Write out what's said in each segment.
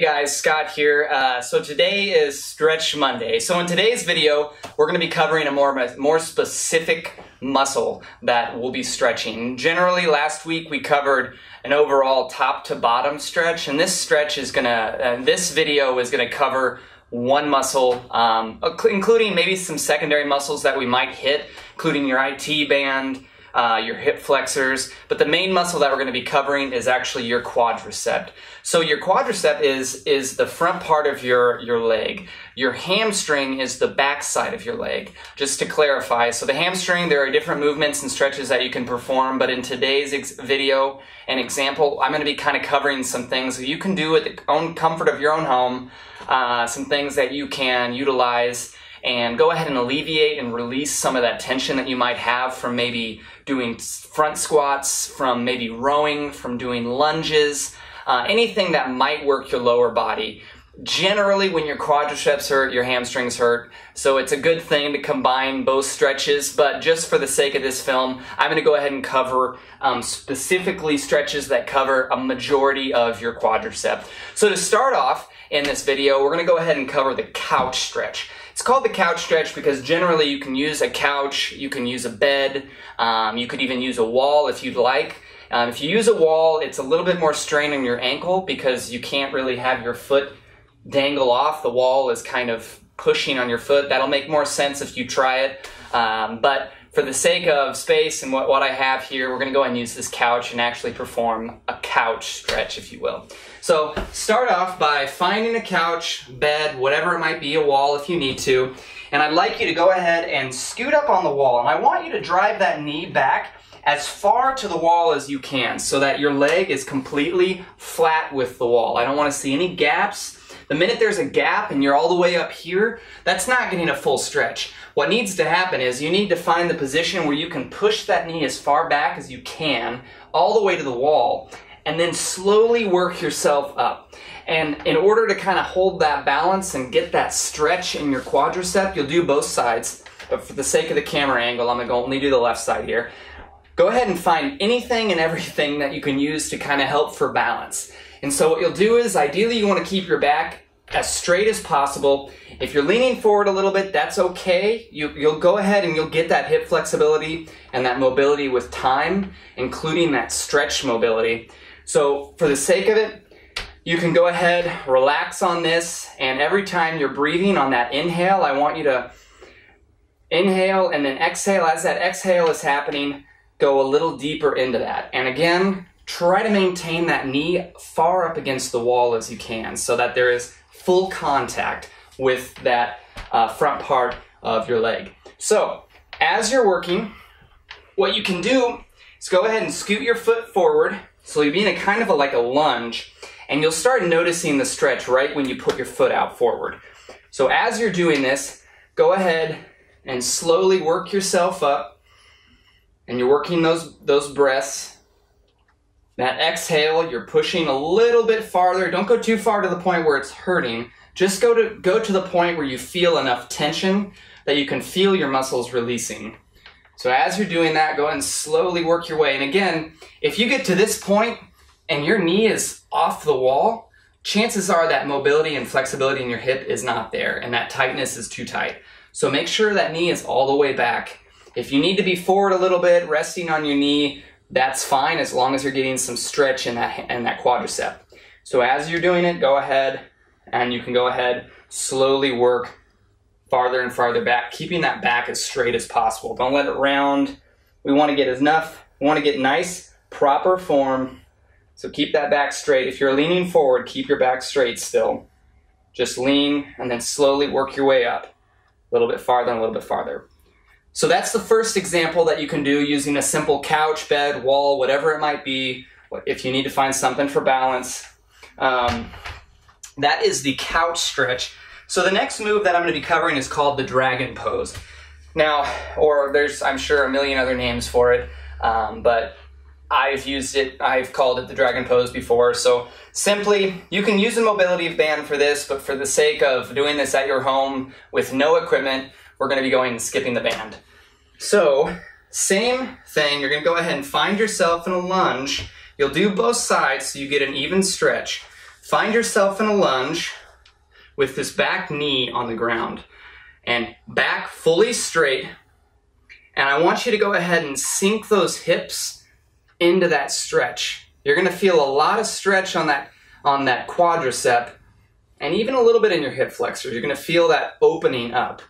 Hey guys, Scott here. So today is Stretch Monday. So in today's video, we're going to be covering a more specific muscle that we'll be stretching. Generally, last week we covered an overall top to bottom stretch, and this stretch is going to, this video is going to cover one muscle, including maybe some secondary muscles that we might hit, including your IT band, your hip flexors, but the main muscle that we're going to be covering is actually your quadricep. So your quadricep is the front part of your leg. Your hamstring is the back side of your leg, just to clarify. So the hamstring, there are different movements and stretches that you can perform, but in today's video and example, I'm going to be kind of covering some things that you can do at the own comfort of your own home, some things that you can utilize and go ahead and alleviate and release some of that tension that you might have from maybe doing front squats, from maybe rowing, from doing lunges, anything that might work your lower body. Generally, when your quadriceps hurt, your hamstrings hurt, so it's a good thing to combine both stretches, but just for the sake of this film, I'm going to go ahead and cover specifically stretches that cover a majority of your quadricep. So to start off in this video, we're going to go ahead and cover the couch stretch. It's called the couch stretch because generally you can use a couch, you can use a bed, you could even use a wall if you'd like. If you use a wall, it's a little bit more strain on your ankle because you can't really have your foot dangle off. The wall is kind of pushing on your foot. That'll make more sense if you try it. But for the sake of space and what I have here, we're going to go ahead and use this couch and actually perform a couch stretch, if you will. So start off by finding a couch, bed, whatever it might be, a wall if you need to. And I'd like you to go ahead and scoot up on the wall. And I want you to drive that knee back as far to the wall as you can so that your leg is completely flat with the wall. I don't want to see any gaps. The minute there's a gap and you're all the way up here, that's not getting a full stretch. What needs to happen is you need to find the position where you can push that knee as far back as you can, all the way to the wall, and then slowly work yourself up. And in order to kind of hold that balance and get that stretch in your quadricep, you'll do both sides, but for the sake of the camera angle, I'm gonna only do the left side here. Go ahead and find anything and everything that you can use to kind of help for balance. And so what you'll do is, ideally you want to keep your back as straight as possible. If you're leaning forward a little bit, that's okay. You'll go ahead and you'll get that hip flexibility and that mobility with time, including that stretch mobility. So for the sake of it, you can go ahead, relax on this, and every time you're breathing on that inhale, I want you to inhale and then exhale. As that exhale is happening, go a little deeper into that. And again, try to maintain that knee far up against the wall as you can so that there is full contact with that front part of your leg. So as you're working, what you can do is go ahead and scoot your foot forward so you'll be in a kind of like a lunge, and you'll start noticing the stretch right when you put your foot out forward. So as you're doing this, go ahead and slowly work yourself up, and you're working those breaths. That exhale, you're pushing a little bit farther. Don't go too far to the point where it's hurting. Just go to the point where you feel enough tension that you can feel your muscles releasing. So as you're doing that, go ahead and slowly work your way. And again, if you get to this point and your knee is off the wall, chances are that mobility and flexibility in your hip is not there and that tightness is too tight. So make sure that knee is all the way back. If you need to be forward a little bit, resting on your knee, that's fine as long as you're getting some stretch in that quadricep. So as you're doing it, go ahead and you can go ahead, slowly work farther and farther back, keeping that back as straight as possible. Don't let it round. We want to get enough, we want to get nice, proper form. So keep that back straight. If you're leaning forward, keep your back straight still. Just lean and then slowly work your way up, a little bit farther and a little bit farther. So that's the first example that you can do using a simple couch, bed, wall, whatever it might be, if you need to find something for balance. That is the couch stretch. So the next move that I'm going to be covering is called the dragon pose. Now, or there's, I'm sure, a million other names for it, but I've used it, I've called it the dragon pose before. So simply, you can use a mobility band for this, but for the sake of doing this at your home with no equipment, we're going to be going and skipping the band. So same thing, you're going to go ahead and find yourself in a lunge. You'll do both sides so you get an even stretch. Find yourself in a lunge with this back knee on the ground and back fully straight. And I want you to go ahead and sink those hips into that stretch. You're gonna feel a lot of stretch on that quadricep and even a little bit in your hip flexors. You're gonna feel that opening up.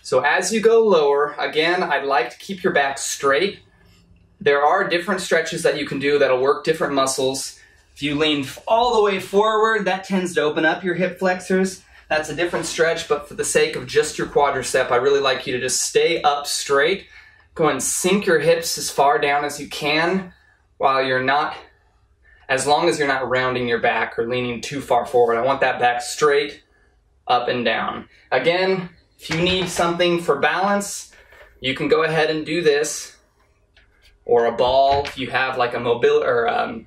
So as you go lower, again, I'd like to keep your back straight. There are different stretches that you can do that'll work different muscles. If you lean all the way forward, that tends to open up your hip flexors. That's a different stretch, but for the sake of just your quadricep, I really like you to just stay up straight. Go and sink your hips as far down as you can while you're not, as long as you're not rounding your back or leaning too far forward. I want that back straight, up and down. Again, if you need something for balance, you can go ahead and do this, or a ball. If you have like a mobile or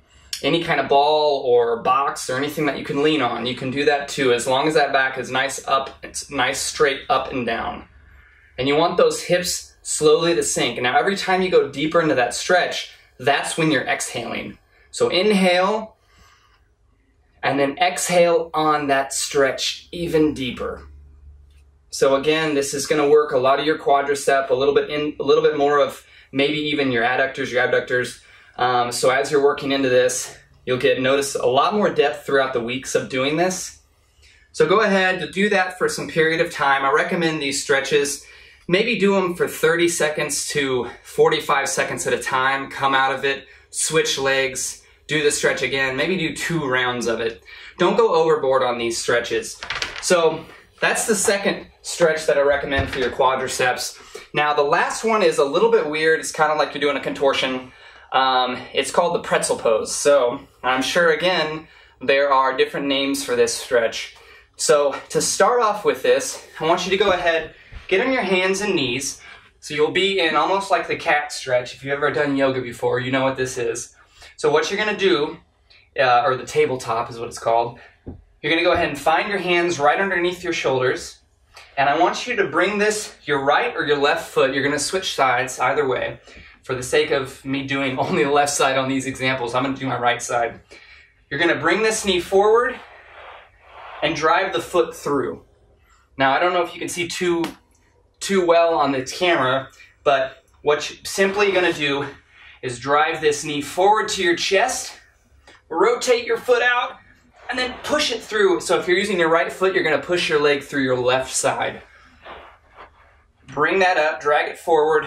any kind of ball or box or anything that you can lean on, you can do that too, as long as that back is nice up, it's nice straight up and down. And you want those hips slowly to sink. And now every time you go deeper into that stretch, that's when you're exhaling. So inhale and then exhale on that stretch even deeper. So again, this is going to work a lot of your quadricep, a little bit more of maybe even your adductors, your abductors. So as you're working into this, you'll notice a lot more depth throughout the weeks of doing this. So go ahead and do that for some period of time. I recommend these stretches. Maybe do them for 30 seconds to 45 seconds at a time. Come out of it, switch legs, do the stretch again. Maybe do 2 rounds of it. Don't go overboard on these stretches. So that's the second stretch that I recommend for your quadriceps. Now the last one is a little bit weird. It's kind of like you're doing a contortion. It's called the pretzel pose. So I'm sure, again, there are different names for this stretch. So to start off with this, I want you to go ahead, get on your hands and knees. So you'll be in almost like the cat stretch. If you've ever done yoga before, you know what this is. So what you're going to do, or the tabletop is what it's called, you're going to go ahead and find your hands right underneath your shoulders. And I want you to bring this, your right or your left foot, you're going to switch sides either way. For the sake of me doing only the left side on these examples, I'm going to do my right side. You're going to bring this knee forward and drive the foot through. Now, I don't know if you can see too well on the camera, but what you're simply going to do is drive this knee forward to your chest, rotate your foot out, and then push it through. So if you're using your right foot, you're going to push your leg through your left side. Bring that up, drag it forward,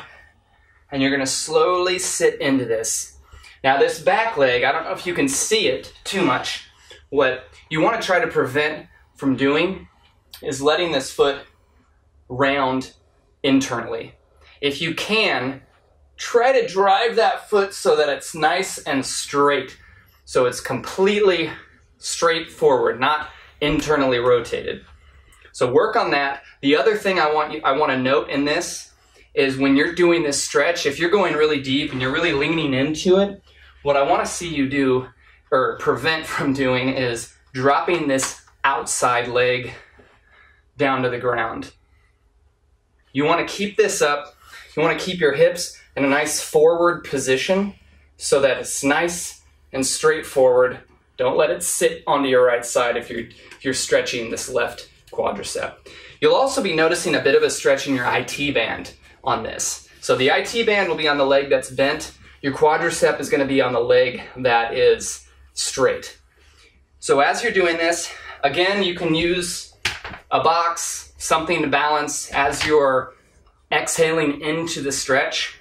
and you're going to slowly sit into this. Now this back leg, I don't know if you can see it too much. What you want to try to prevent from doing is letting this foot round internally. If you can, try to drive that foot so that it's nice and straight. So it's completely straight forward, not internally rotated. So work on that. The other thing I want to note in this is when you're doing this stretch, if you're going really deep and you're really leaning into it, what I want to see you do or prevent from doing is dropping this outside leg down to the ground. You want to keep this up. You want to keep your hips in a nice forward position so that it's nice and straightforward. Don't let it sit onto your right side if you're stretching this left quadricep. You'll also be noticing a bit of a stretch in your IT band on this. So the IT band will be on the leg that's bent. Your quadricep is going to be on the leg that is straight. So as you're doing this, again, you can use a box, something to balance as you're exhaling into the stretch.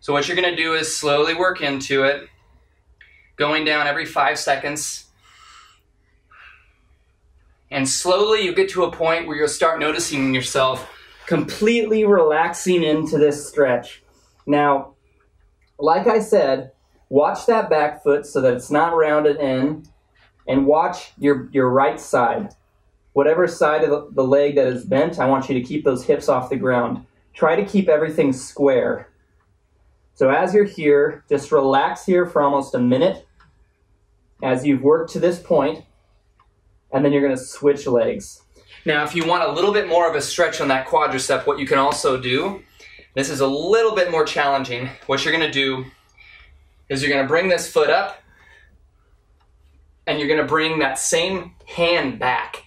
So what you're going to do is slowly work into it, going down every 5 seconds. And slowly you get to a point where you'll start noticing yourself completely relaxing into this stretch. Now, like I said, watch that back foot so that it's not rounded in, and watch your right side. Whatever side of the leg that is bent, I want you to keep those hips off the ground. Try to keep everything square. So as you're here, just relax here for almost a minute as you've worked to this point, and then you're going to switch legs. Now, if you want a little bit more of a stretch on that quadricep, what you can also do, this is a little bit more challenging. What you're going to do is you're going to bring this foot up and you're gonna bring that same hand back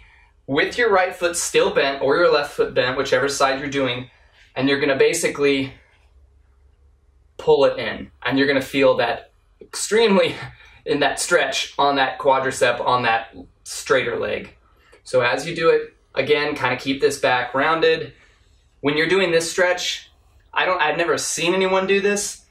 with your right foot still bent or your left foot bent, whichever side you're doing, and you're gonna basically pull it in, and you're gonna feel that extremely in that stretch on that quadricep, on that straighter leg. So as you do it, again, kind of keep this back rounded. When you're doing this stretch, I've never seen anyone do this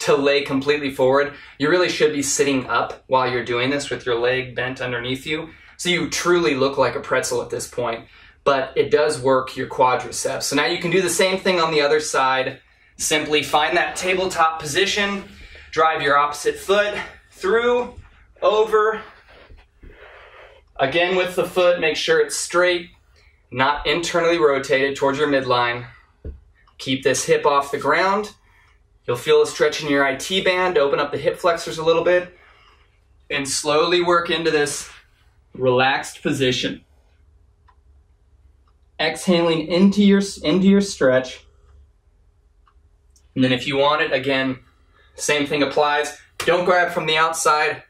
to lay completely forward. You really should be sitting up while you're doing this with your leg bent underneath you. So you truly look like a pretzel at this point, but it does work your quadriceps. So now you can do the same thing on the other side. Simply find that tabletop position, drive your opposite foot through, over. Again with the foot, make sure it's straight, not internally rotated towards your midline. Keep this hip off the ground. You'll feel a stretch in your IT band, open up the hip flexors a little bit, and slowly work into this relaxed position. Exhaling into your stretch. And then if you want it, again, same thing applies. Don't grab from the outside,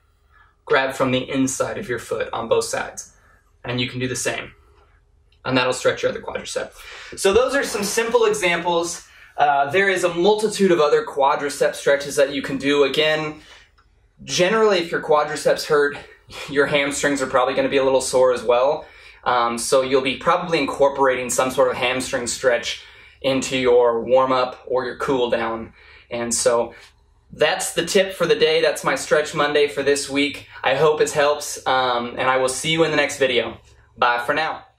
grab from the inside of your foot on both sides. And you can do the same. And that'll stretch your other quadricep. So those are some simple examples. There is a multitude of other quadricep stretches that you can do. Again, generally if your quadriceps hurt, your hamstrings are probably going to be a little sore as well. So you'll be probably incorporating some sort of hamstring stretch into your warm-up or your cool-down. And so that's the tip for the day. That's my Stretch Monday for this week. I hope it helps, and I will see you in the next video. Bye for now.